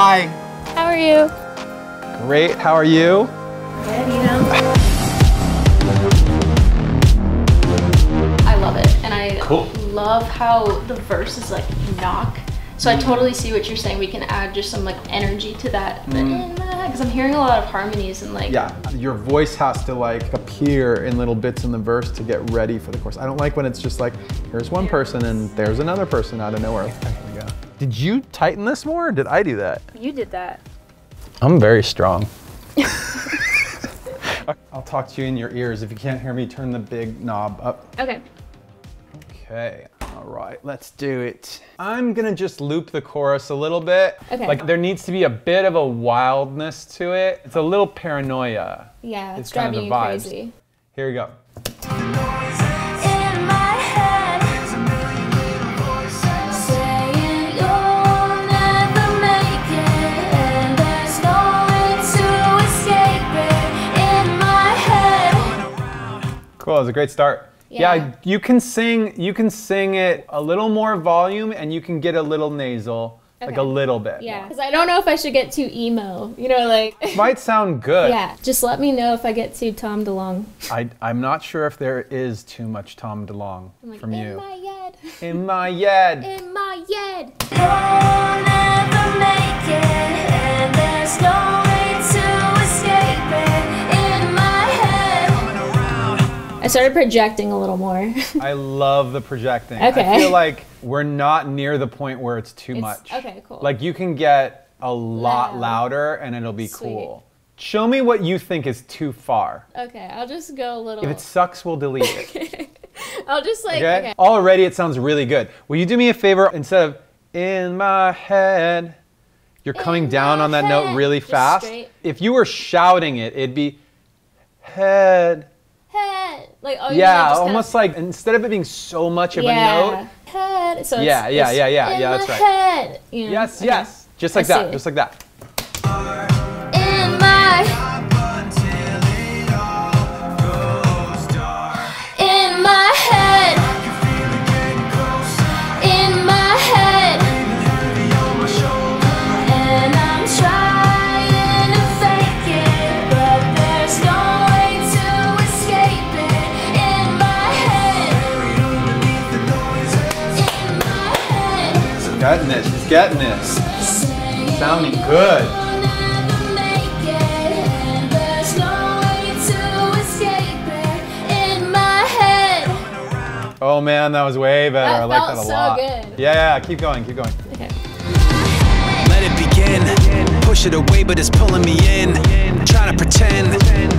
Hi. How are you? Great. How are you? Good, you know. I love it, and I love how the verse is like knock. So I totally see what you're saying. We can add just some like energy to that, because I'm hearing a lot of harmonies and like. Yeah, your voice has to like appear in little bits in the verse to get ready for the chorus. I don't like when it's just like, here's one person and there's another person out of nowhere. Yeah. Did you tighten this more or did I do that? You did that. I'm very strong. I'll talk to you in your ears. If you can't hear me, turn the big knob up. Okay. Okay. All right, let's do it. I'm gonna just loop the chorus a little bit. Okay. Like there needs to be a bit of a wildness to it. It's a little paranoia. Yeah, it's kind of the vibes. Crazy. Here we go. Cool, it was a great start. Yeah. You can sing it a little more volume and you can get a little nasal, like a little bit. Yeah, because I don't know if I should get too emo, you know, like. It might sound good. Yeah, just let me know if I get too Tom DeLonge. I'm not sure if there is too much Tom DeLonge like, from you. In my head. In my head. In my head. You'll never make it and there's no way to escape it. I started projecting a little more. I love the projecting. Okay. I feel like we're not near the point where it's too much. Okay, cool. Like you can get a lot louder and it'll be cool. Show me what you think is too far. Okay, I'll just go a little. If it sucks, we'll delete it. Okay. I'll just like, okay? Already it sounds really good. Will you do me a favor? Instead of in my head, you're coming down on that note really fast. Straight. If you were shouting it, it'd be head. Head. Like, oh, yeah, almost like instead of it being so much of a note. Head. So it's that's right. Head. You know? Yes, yes. Just like that. Just like that. In my in my head. In my head. And I'm trying to fake it, but there's no getting it, she's getting it. Sounding good. Oh man, that was way better. I like that a lot. Good. Yeah, keep going, keep going. Okay. Let it begin. Push it away, but it's pulling me in. Trying to pretend.